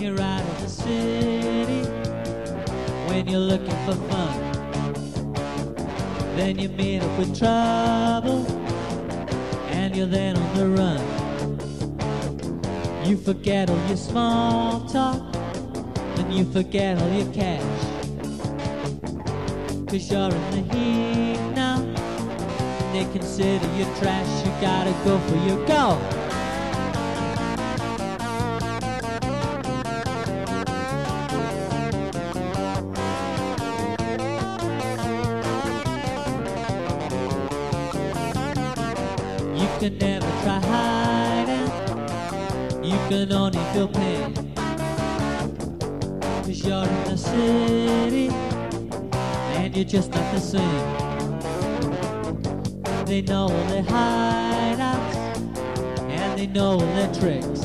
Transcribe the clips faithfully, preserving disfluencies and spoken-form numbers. you're out of the city, when you're looking for fun, then you meet up with trouble, and you're then on the run. You forget all your small talk, and you forget all your cash, 'cause you're in the heat now, and they consider you trash. You gotta go for your goal. You can never try hiding, you can only feel pain, 'cause you're in the city and you're just not the same. They know all their hideouts and they know all their tricks,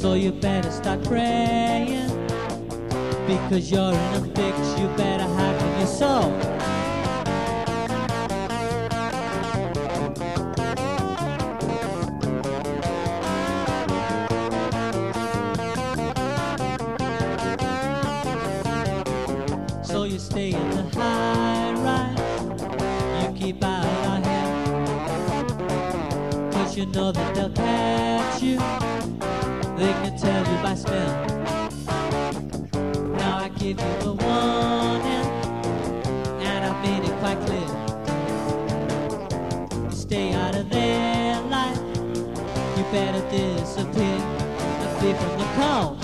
so you better start praying, because you're in a fix. You better hide from your soul. So you stay in the high rise, you keep out of our hair, 'cause you know that they'll catch you, they can tell you by smell. Now I give you the warning, and I've made it quite clear, you stay out of their life, you better disappear, and flee from the cold.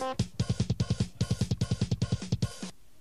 Bye.